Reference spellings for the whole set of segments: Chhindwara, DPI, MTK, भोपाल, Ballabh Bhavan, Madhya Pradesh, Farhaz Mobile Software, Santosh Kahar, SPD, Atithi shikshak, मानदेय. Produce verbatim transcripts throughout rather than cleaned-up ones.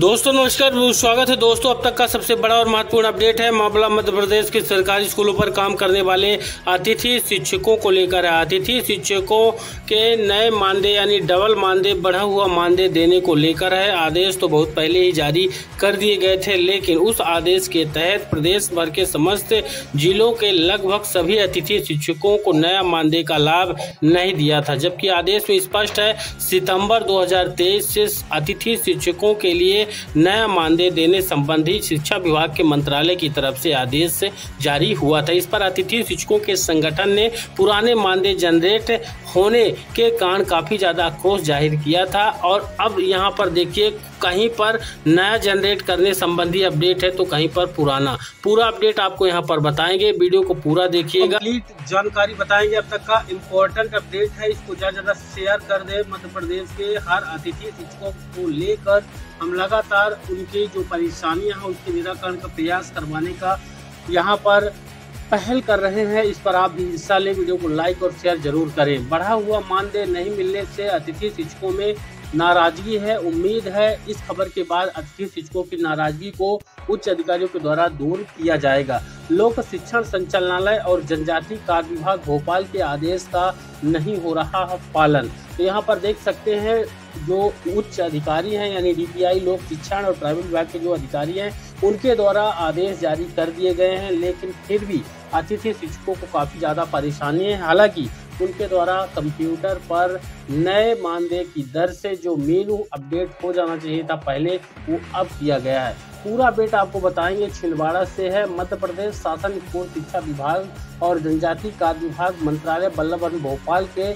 दोस्तों नमस्कार, स्वागत है दोस्तों। अब तक का सबसे बड़ा और महत्वपूर्ण अपडेट है मामला मध्य प्रदेश के सरकारी स्कूलों पर काम करने वाले अतिथि शिक्षकों को लेकर है। अतिथि शिक्षकों के नए मानदेय यानी डबल मानदेय, बढ़ा हुआ मानदेय देने को लेकर है। आदेश तो बहुत पहले ही जारी कर दिए गए थे, लेकिन उस आदेश के तहत प्रदेश भर के समस्त जिलों के लगभग सभी अतिथि शिक्षकों को नया मानदेय का लाभ नहीं दिया था, जबकि आदेश में स्पष्ट है सितम्बर दो हजार तेईस से अतिथि शिक्षकों के लिए नया मानदेय देने संबंधी शिक्षा विभाग के मंत्रालय की तरफ से आदेश जारी हुआ था। इस पर अतिथि शिक्षकों के संगठन ने पुराने मानदेय जनरेट होने के कारण काफी ज्यादा आक्रोश जाहिर किया था। और अब यहां पर देखिए, कहीं पर नया जनरेट करने संबंधी अपडेट है तो कहीं पर पुराना, पूरा अपडेट आपको यहां पर बताएंगे। वीडियो को पूरा देखिएगा, जानकारी बताएंगे। अब तक का इम्पोर्टेंट अपडेट है, इसको ज्यादा ज्यादा शेयर कर दे। मध्य प्रदेश के हर अतिथि शिक्षकों को लेकर हम लगातार उनकी जो परेशानियां हैं उसके निराकरण का प्रयास करवाने का यहाँ पर पहल कर रहे हैं। इस पर आप भी हिस्सा लें, वीडियो को लाइक और शेयर जरूर करें। बढ़ा हुआ मानदेय नहीं मिलने से अतिथि शिक्षकों में नाराजगी है। उम्मीद है इस खबर के बाद अतिथि शिक्षकों की नाराजगी को उच्च अधिकारियों के द्वारा दूर किया जाएगा। लोक शिक्षण संचालनालय और जनजाति कार्य विभाग भोपाल के आदेश का नहीं हो रहा है पालन। तो यहाँ पर देख सकते हैं जो उच्च अधिकारी हैं यानी डी पी आई, लोक शिक्षण और प्राइवेट विभाग के जो अधिकारी हैं उनके द्वारा आदेश जारी कर दिए गए हैं, लेकिन फिर भी अतिथि शिक्षकों को काफ़ी ज़्यादा परेशानी है। हालांकि उनके द्वारा कंप्यूटर पर नए मानदेय की दर से जो मेनू अपडेट हो जाना चाहिए था पहले, वो अब किया गया है। पूरा अपडेट आपको बताएंगे, छिंदवाड़ा से है। मध्य प्रदेश शासन स्कूल शिक्षा विभाग और जनजाति कार्य विभाग मंत्रालय बल्लभ भवन भोपाल के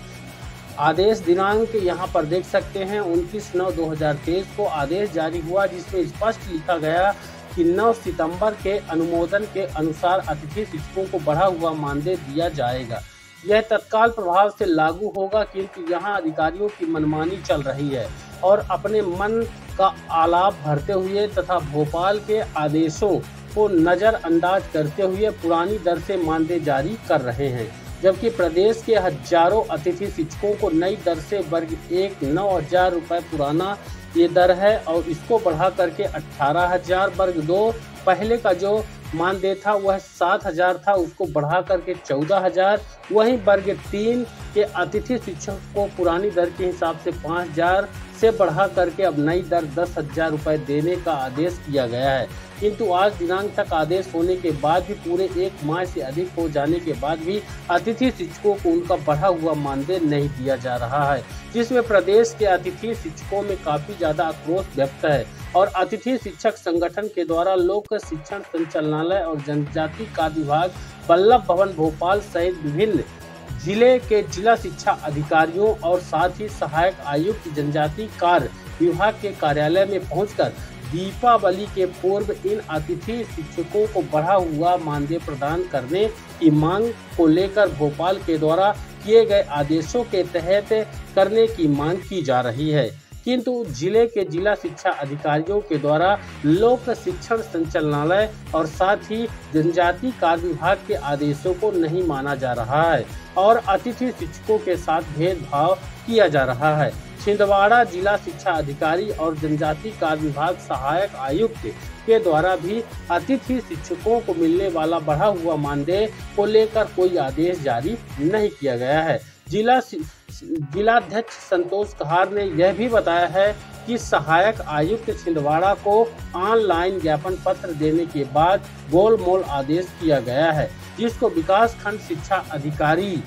आदेश दिनांक यहां पर देख सकते हैं उनतीस नौ दो हजार तेईस को आदेश जारी हुआ, जिसमें स्पष्ट लिखा गया कि नौ सितंबर के अनुमोदन के अनुसार अतिथि शिक्षकों को बढ़ा हुआ मानदेय दिया जाएगा। यह तत्काल प्रभाव से लागू होगा, क्योंकि यहां अधिकारियों की मनमानी चल रही है और अपने मन का आलाप भरते हुए तथा भोपाल के आदेशों को नज़रअंदाज करते हुए पुरानी दर से मानदेय जारी कर रहे हैं, जबकि प्रदेश के हजारों अतिथि शिक्षकों को नई दर से वर्ग एक नौ हजार रुपये पुराना ये दर है और इसको बढ़ा करके अट्ठारह हजार, वर्ग दो पहले का जो मानदेय था वह सात हजार था, उसको बढ़ा करके चौदह हजार, वहीं वर्ग तीन के अतिथि शिक्षक को पुरानी दर के हिसाब से पाँच हजार से बढ़ा करके अब नई दर दस हजार रुपये देने का आदेश किया गया है। किंतु आज दिनांक तक आदेश होने के बाद भी, पूरे एक माह से अधिक हो जाने के बाद भी अतिथि शिक्षकों को उनका बढ़ा हुआ मानदेय नहीं दिया जा रहा है, जिसमें प्रदेश के अतिथि शिक्षकों में काफ़ी ज़्यादा आक्रोश व्यक्त है। और अतिथि शिक्षक संगठन के द्वारा लोक शिक्षण संचालनालय और जनजाति कार्य विभाग बल्लभ भवन भोपाल सहित विभिन्न जिले के जिला शिक्षा अधिकारियों और साथ ही सहायक आयुक्त जनजाति कार्य विभाग के कार्यालय में पहुंचकर दीपावली के पूर्व इन अतिथि शिक्षकों को बढ़ा हुआ मानदेय प्रदान करने की मांग को लेकर भोपाल के द्वारा किए गए आदेशों के तहत करने की मांग की जा रही है। किंतु जिले के जिला शिक्षा अधिकारियों के द्वारा लोक शिक्षण संचालनालय और साथ ही जनजाति कार्य विभाग के आदेशों को नहीं माना जा रहा है और अतिथि शिक्षकों के साथ भेदभाव किया जा रहा है। छिंदवाड़ा जिला शिक्षा अधिकारी और जनजाति कार्य विभाग सहायक आयुक्त के द्वारा भी अतिथि शिक्षकों को मिलने वाला बढ़ा हुआ मानदेय को लेकर कोई आदेश जारी नहीं किया गया है। जिला जिलाध्यक्ष संतोष कहार ने यह भी बताया है कि सहायक आयुक्त छिंदवाड़ा को ऑनलाइन ज्ञापन पत्र देने के बाद गोलमोल आदेश किया गया है, जिसको विकास खंड शिक्षा अधिकारी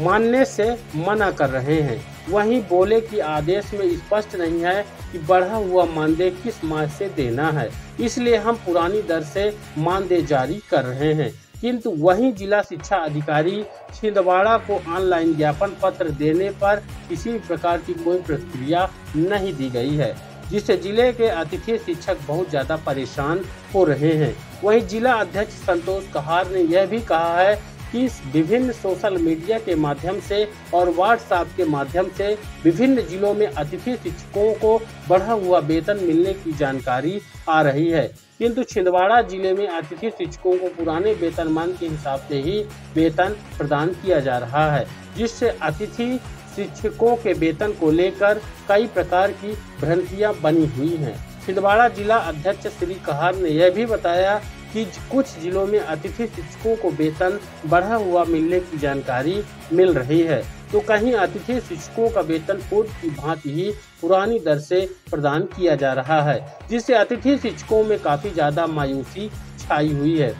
मानने से मना कर रहे हैं। वहीं बोले कि आदेश में स्पष्ट नहीं है कि बढ़ा हुआ मानदेय किस माह से देना है, इसलिए हम पुरानी दर से मानदेय जारी कर रहे हैं। किंतु वहीं जिला शिक्षा अधिकारी छिंदवाड़ा को ऑनलाइन ज्ञापन पत्र देने पर किसी भी प्रकार की कोई प्रतिक्रिया नहीं दी गई है, जिससे जिले के अतिथि शिक्षक बहुत ज़्यादा परेशान हो रहे हैं। वहीं जिला अध्यक्ष संतोष कहार ने यह भी कहा है कि विभिन्न सोशल मीडिया के माध्यम से और व्हाट्सएप के माध्यम से विभिन्न जिलों में अतिथि शिक्षकों को बढ़ा हुआ वेतन मिलने की जानकारी आ रही है, किंतु छिंदवाड़ा जिले में अतिथि शिक्षकों को पुराने वेतनमान के हिसाब से ही वेतन प्रदान किया जा रहा है, जिससे अतिथि शिक्षकों के वेतन को लेकर कई प्रकार की भ्रांतियां बनी हुई हैं। छिंदवाड़ा जिला अध्यक्ष श्री कहार ने यह भी बताया कि कुछ जिलों में अतिथि शिक्षकों को वेतन बढ़ा हुआ मिलने की जानकारी मिल रही है, तो कहीं अतिथि शिक्षकों का वेतन पूर्व की भांति ही पुरानी दर से प्रदान किया जा रहा है, जिससे अतिथि शिक्षकों में काफी ज्यादा मायूसी छाई हुई है।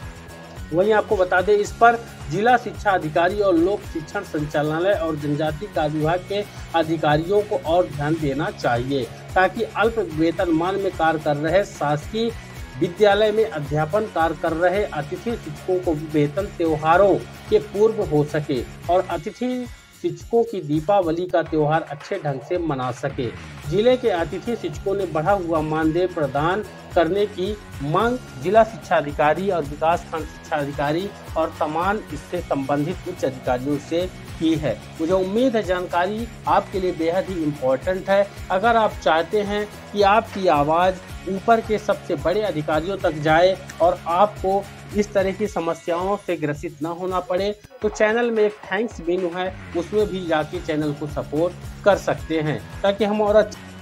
वहीं आपको बता दें, इस पर जिला शिक्षा अधिकारी और लोक शिक्षण संचालनालय और जनजाति कार्य विभाग के अधिकारियों को और ध्यान देना चाहिए, ताकि अल्प वेतनमान में कार्य कर रहे शासकीय विद्यालय में अध्यापन कार्य कर रहे अतिथि शिक्षकों को वेतन त्योहारों के पूर्व हो सके और अतिथि शिक्षकों की दीपावली का त्योहार अच्छे ढंग से मना सके। जिले के अतिथि शिक्षकों ने बढ़ा हुआ मानदेय प्रदान करने की मांग जिला शिक्षा अधिकारी और विकास खंड शिक्षा अधिकारी और तमाम इससे संबंधित उच्च अधिकारियों से की है। मुझे उम्मीद है जानकारी आपके लिए बेहद ही इम्पोर्टेंट है। अगर आप चाहते हैं कि आपकी आवाज़ ऊपर के सबसे बड़े अधिकारियों तक जाए और आपको इस तरह की समस्याओं से ग्रसित ना होना पड़े, तो चैनल में एक थैंक्स मेनू है, उसमें भी जाके चैनल को सपोर्ट कर सकते हैं, ताकि हम और